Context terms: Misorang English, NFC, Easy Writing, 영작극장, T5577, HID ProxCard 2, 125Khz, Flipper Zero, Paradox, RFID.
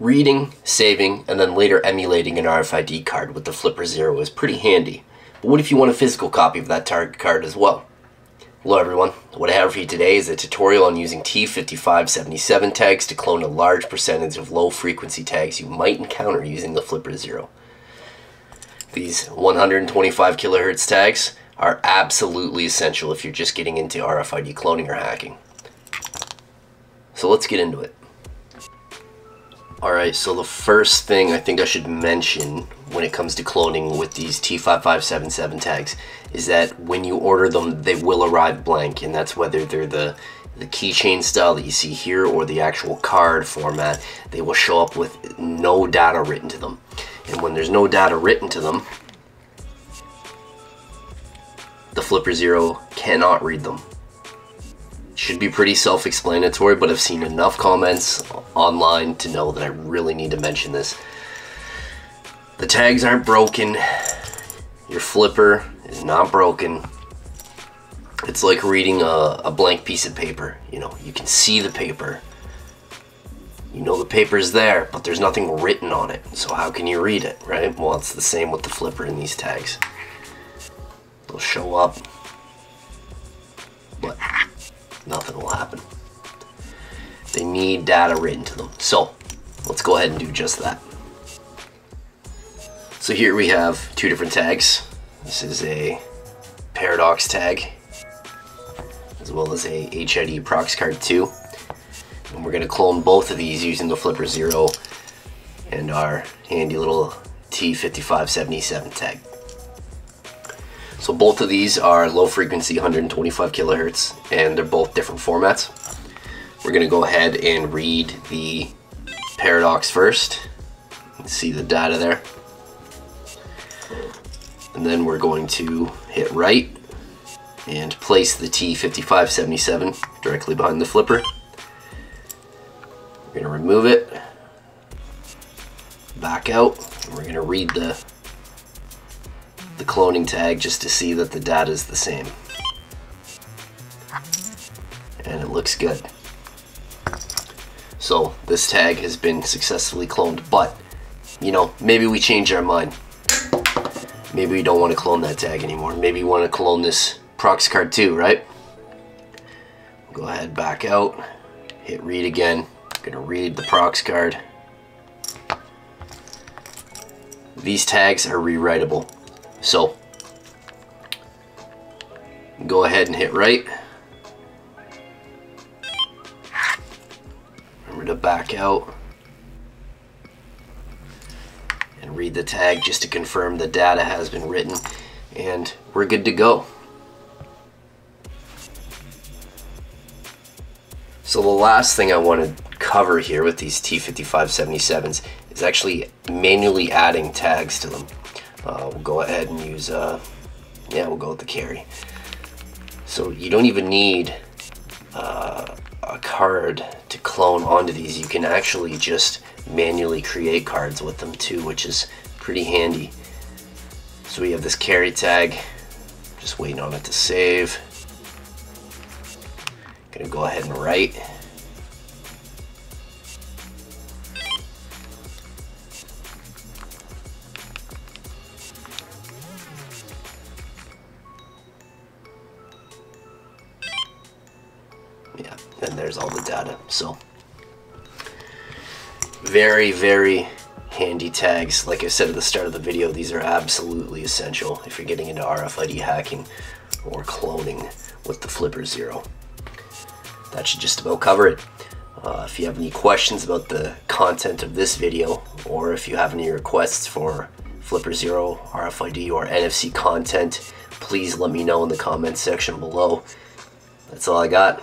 reading, saving, and then later emulating an RFID card with the Flipper Zero is pretty handy. But what if you want a physical copy of that target card as well? Hello everyone, what I have for you today is a tutorial on using T5577 tags to clone a large percentage of low frequency tags you might encounter using the Flipper Zero. These 125 kilohertz tags are absolutely essential if you're just getting into RFID cloning or hacking. So let's get into it. Alright, so the first thing I think I should mention when it comes to cloning with these T5577 tags is that when you order them, they will arrive blank, and that's whether they're the keychain style that you see here or the actual card format. They will show up with no data written to them. And when there's no data written to them, the Flipper Zero cannot read them. Should be pretty self-explanatory, but I've seen enough comments online to know that I really need to mention this. The tags aren't broken. Your Flipper is not broken. It's like reading a blank piece of paper. You know, you can see the paper. You know the paper's there, but there's nothing written on it. So how can you read it, right? Well, it's the same with the Flipper in these tags. They'll show up, but nothing will happen. They need data written to them. So let's go ahead and do just that. So here we have two different tags. This is a Paradox tag, as well as a HID ProxCard 2. And we're gonna clone both of these using the Flipper Zero and our handy little T5577 tag. So both of these are low frequency, 125 kilohertz, and they're both different formats. We're gonna go ahead and read the Paradox first and see the data there. And then we're going to hit write and place the T5577 directly behind the Flipper. We're gonna remove it, back out, and we're gonna read the cloning tag just to see that the data is the same. And it looks good. So this tag has been successfully cloned, but you know, maybe we change our mind. Maybe we don't want to clone that tag anymore. Maybe we want to clone this ProxCard 2, right? Go ahead, back out, hit read again. I'm gonna read the ProxCard. These tags are rewritable. So go ahead and hit write. Remember to back out and read the tag just to confirm the data has been written, and we're good to go. So the last thing I want to cover here with these T5577s is actually manually adding tags to them. We'll go ahead and use, we'll go with the carry. So you don't even need a card to clone onto these. You can actually just manually create cards with them too, which is pretty handy. So we have this carry tag, just waiting on it to save. Gonna go ahead and write. Yeah, and there's all the data. So very, very handy tags. Like I said at the start of the video, these are absolutely essential if you're getting into RFID hacking or cloning with the Flipper Zero. That should just about cover it. If you have any questions about the content of this video, or if you have any requests for Flipper Zero, RFID, or NFC content, please let me know in the comments section below. That's all I got.